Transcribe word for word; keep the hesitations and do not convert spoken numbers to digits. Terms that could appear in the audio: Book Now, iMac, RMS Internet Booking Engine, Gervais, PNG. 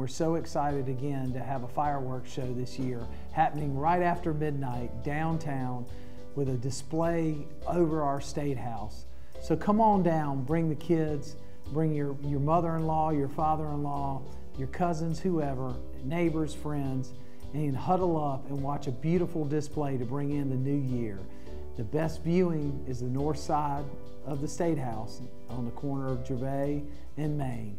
We're so excited again to have a fireworks show this year happening right after midnight downtown with a display over our State House. So come on down, bring the kids, bring your, your mother-in-law, your father-in-law, your cousins, whoever, neighbors, friends, and huddle up and watch a beautiful display to bring in the new year. The best viewing is the north side of the State House on the corner of Gervais and Main.